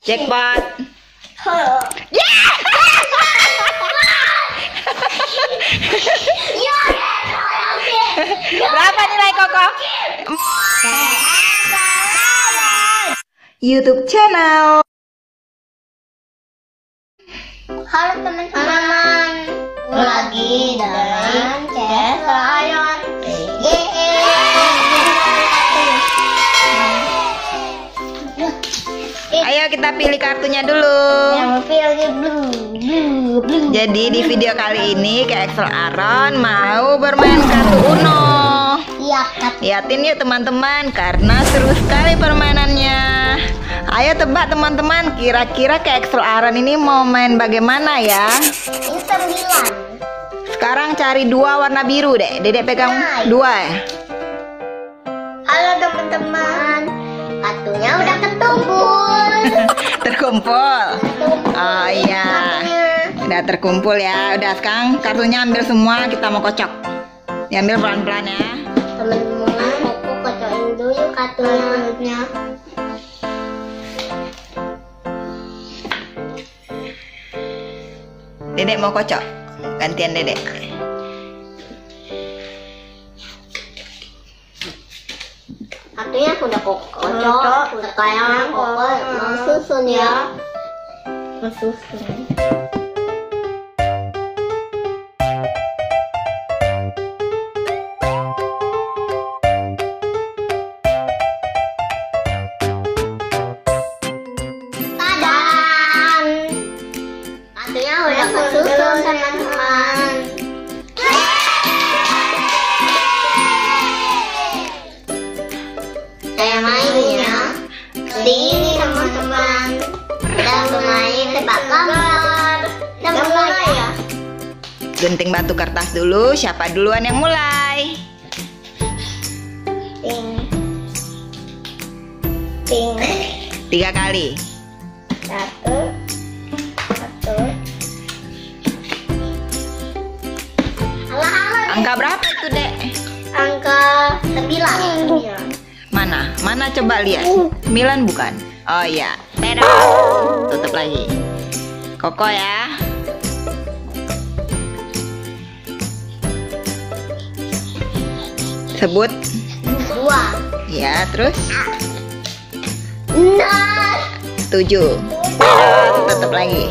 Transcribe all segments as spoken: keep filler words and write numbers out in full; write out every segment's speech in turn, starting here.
Jackbot. Yeah! Berapa nilai Koko? YouTube channel. Halo teman-teman, lagi dalam K L Lion. Ayo kita pilih kartunya dulu. Yang pilih blue. Jadi di video kali ini Kei Axel Aaron mau bermain kartu Uno. Iya. Liatin yuk teman-teman, karena seru sekali permainannya. Ayo tebak teman-teman, kira-kira Kei Axel Aaron ini mau main bagaimana ya? Ini sembilan. Sekarang cari dua warna biru deh. Dedek pegang nah, dua ya. Halo teman-teman, kartunya udah ketumpul. Terkumpul. Ketumpul. Oh iya, udah terkumpul ya. Udah sekarang kartunya ambil semua, kita mau kocok. Diambil pelan-pelan ya. Teman-teman, aku kocokin dulu kartunya. Dedek mau kocok. Gantian dedek. Kartunya udah kocok, udah kayak kocok, mau susun ya, mau susun. Tadaan, kartunya udah kesusun teman-teman. Mainnya di ini teman-teman, kita bermain tebak gambar. Kita mulai ya. Genting batu kertas dulu. Siapa duluan yang mulai? Ting, ting. Tiga kali. Satu, satu. Angka berapa itu dek? Angka sembilan. Iya. Mana? Mana coba lihat? Milan bukan? Oh iya. Tera. Tutup lagi. Koko ya. Sebut. Dua. Ya terus. Enam. Tujuh. Tera. Tutup lagi.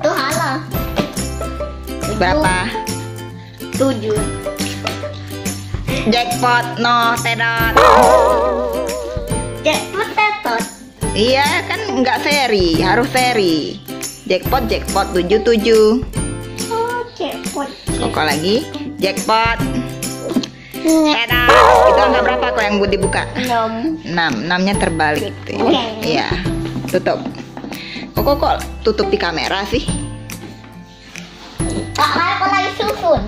Tuh halal. Berapa? Tujuh. Jackpot no tetot. Jackpot tetot. Iya kan nggak seri, harus seri. Jackpot jackpot tujuh tujuh. Oh jackpot. Kok lagi? Jackpot. Tetot. Itu angka berapa kok yang dibuka? Enam. Enam. Enamnya terbalik. Oke. Okay. Iya. Tutup. Kok kok tutup di kamera sih? Kak, aku lagi susun.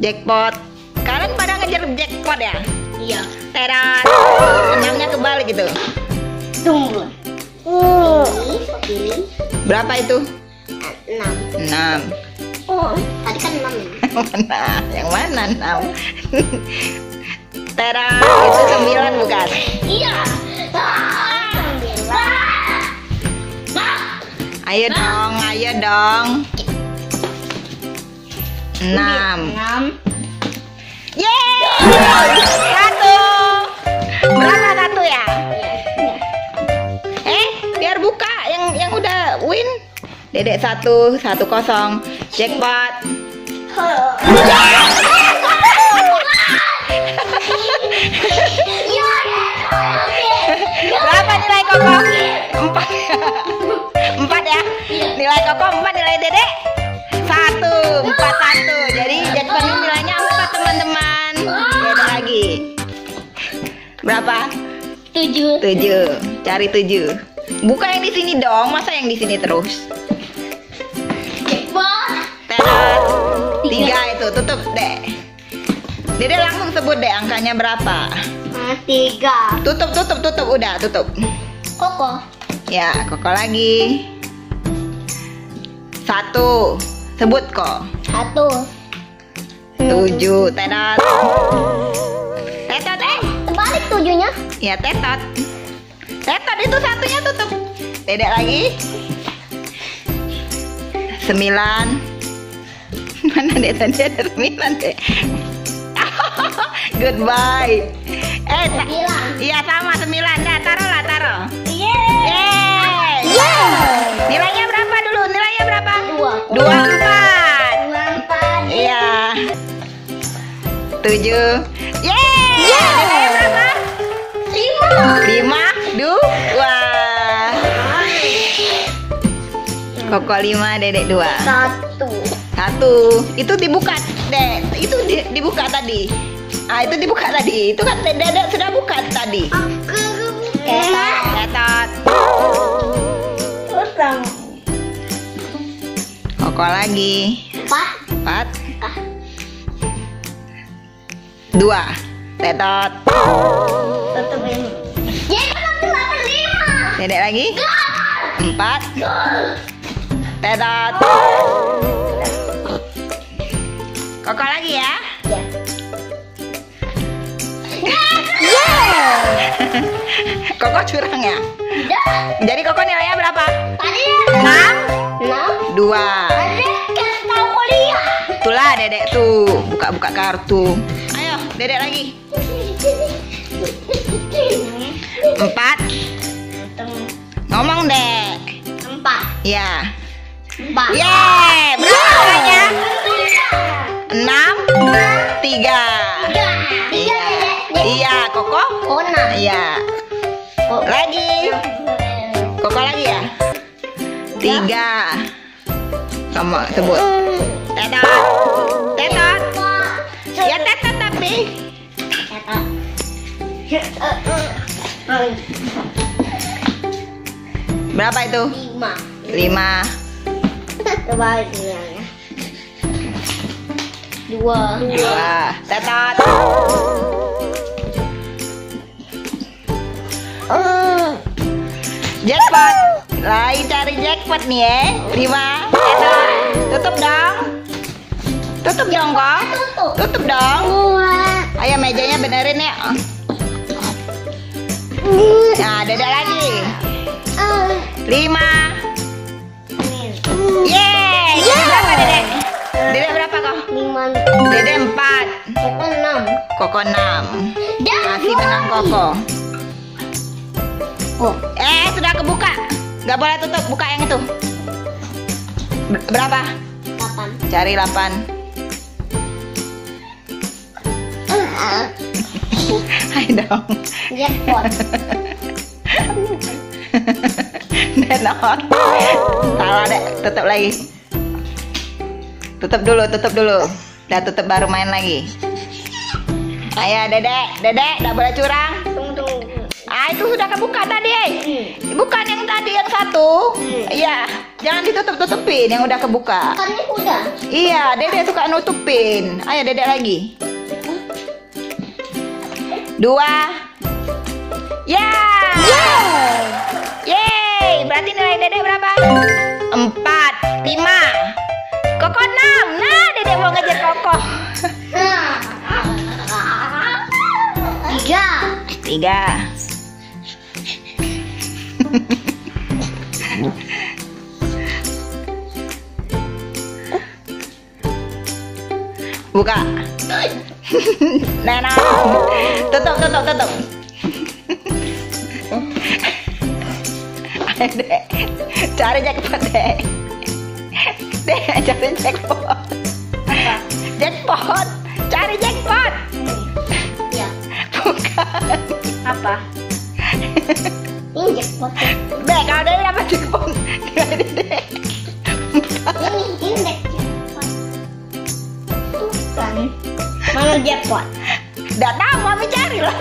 Jackpot. Kalian pada ngejar jackpot ya? Iya. Terat. Enamnya kebalik gitu. Tunggu. Uh. Ini. Berapa itu? Enam. Enam. Oh, tadi kan enam. Mana? Yang mana enam? Terat. Itu sembilan bukan? Iya. Ayo dong, ayo dong. Enam. Enam. Yeay. Satu. Berapa satu ya? Eh, biar buka yang yang udah win. Dedek satu, satu kosong. Jackpot. Berapa nilai Koko? Empat. Empat ya? Nilai Koko empat, nilai dedek satu. Empat satu. Jadi jackpot nilainya empat teman-teman. Beda lagi. Berapa? Tujuh. Tujuh. Cari tujuh. Buka yang di sini dong. Masa yang di sini terus? Jackpot. Terus. Tiga itu tutup deh. Dede langsung sebut deh angkanya berapa? Tiga. Tutup tutup tutup udah tutup. Koko. Ya Koko lagi. Satu. Sebut kok. Satu. Tujuh. Tetot. Tetot eh. kebalik tujuhnya. Ya tetot. Tetot itu satunya tutup. Tidak lagi. Sembilan. Mana deh tadi ada sembilan deh. Goodbye. Eh, sembilan. Iya sama sembilan. Dah taruh lah taruh. Yeay. Yeay. Nilainya berapa dulu? Nilainya berapa? Dua. Dua empat. Dua empat. Iya. Tujuh. Yeay. Yeay. Nilainya berapa? Lima. Lima. Dua. Koko lima, dedek dua. Satu. Satu. Itu dibuka, dek. Itu di, dibuka tadi. Ah itu dibuka tadi. Itu kan dedek sudah buka tadi. Tetot. Utang. Koko lagi. Empat. Empat. Ah. Dua. Tetot. Tutup ini. Jadi delapan lima. Dedek lagi. Empat. Tetot. Koko lagi ya. Ya. Yeah. Koko curang ya. Tidak. Jadi Koko nilainya berapa? Tadi enam. Enam. Dua. Dedek kasih tahu kuliah. Itulah dedek tuh buka-buka kartu. Ayo dedek lagi. Empat. Ngomong dek. Empat. Ya. Empat. Yeay. Berapa nilainya? Enam. Tiga. Tiga. Iya, Koko. Kona. Iya. Lagi. Koko lagi ya. Tiga. Kamu sebut. Tetot. Tetot. Ya tetot tapi. Berapa itu? Lima. Lima. Coba lihat. Dua. Dua. Tetot. Uh. Jackpot, lain cari jackpot nih ya. Lima, tetot, tutup dong, tutup dong kok, tutup, tutup dong. Ayo mejanya benerin ya. Nah, ada lagi. Lima. Yeah, yeah. Berapa dedek? Dedek berapa kok? Lima. Dedek empat. Koko enam. Koko enam. Masih menang Koko. Oh. Eh sudah kebuka, nggak boleh tutup, buka yang itu. Berapa? Delapan. Cari delapan. Hai dong. Jackpot. Nenot. Salah dek, tutup lagi. Tutup dulu, tutup dulu. Dah tutup baru main lagi. Ayo dedek, dedek, nggak boleh curang. Ah itu sudah kebuka tadi, hmm. Bukan yang tadi yang satu, iya hmm. Jangan ditutup tutupin yang udah kebuka. Kan ini udah. Iya, dedek suka nutupin. Ayo dedek lagi. Dua. Ya. Yeah. Yeay, berarti nilai dedek berapa? Empat, lima. Koko enam. Nah, dedek mau ngejar Koko. Tiga. Tiga. Buka. Nana. Tutup, tutup, tutup. Dek, cari jackpot, Dek. Dek, cari jackpot. Jackpot, cari jackpot. Iya. Bukan. Apa? Ini jackpot. Dek, kalau dia dapat jackpot. Ini ini jackpot. Bukan. Mana jackpot? Enggak tahu, Mami carilah.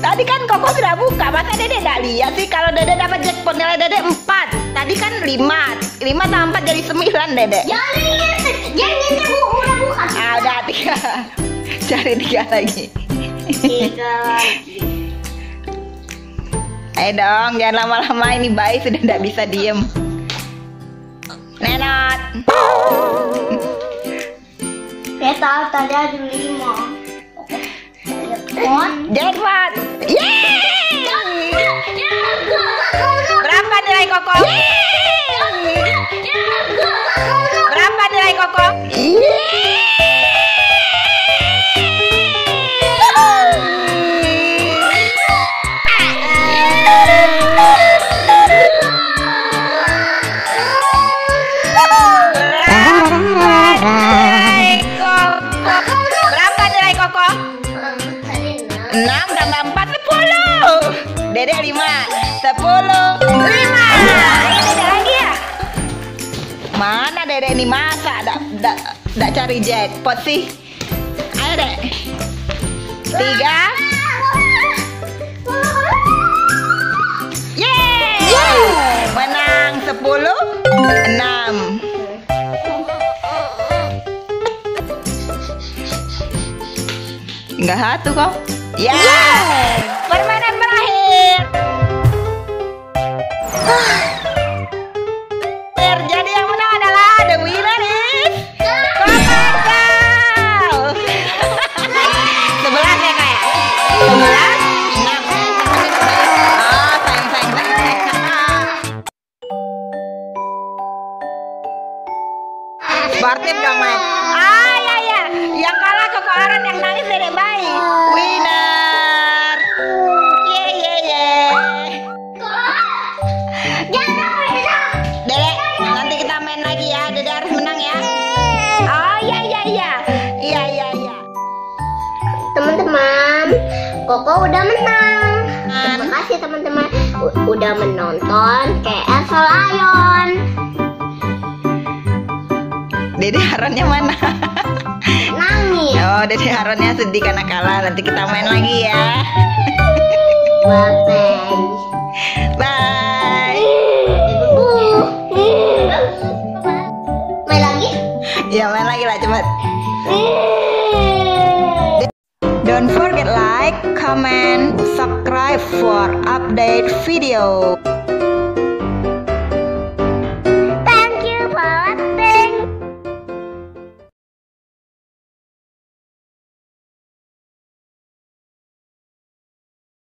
Tadi kan Koko sudah buka, masa Dedek enggak lihat sih kalau Dedek dapat jackpot nilai Dedek empat. Tadi kan lima. lima tambah empat jadi sembilan, Dedek. Ya, lihat. Jadi kamu udah buka. Ah, udah tiga. Cari tiga lagi. Tiga lagi. Ayo dong, jangan lama-lama ini bayi sudah tidak bisa diem. Nenot. Saya tahu tadi ada lima. Oke. Jackbot. Berapa nilai kokoh? Berapa nilai kokoh? Dedek lima, sepuluh, lima. Ini ada lagi ya? Mana dedek ini masa dak dak dak cari jackpot sih? Ayo dek. Tiga. Yeay. Yeay. Menang sepuluh, enam. Enggak satu kok. Ya. Yeah. Permainan berakhir. Jadi yang menang adalah the winner is Kau. Sebelas ya kayak. Sebelas. Oh, sayang sayang sayang. Partip dong main. Ah ya ya. Yang kalah Koko Aaron, yang nangis dedek bayi. Winner. Koko udah menang. Terima kasih teman-teman udah menonton Kei Axel Aaron. Dede Aaronnya mana? Nangis. Oh, Dede Aaronnya sedih karena kalah. Nanti kita main lagi ya. Bye bye. Bye. Main lagi? Ya main lagi lah, cepat. Don't forget like, comment, subscribe for update video.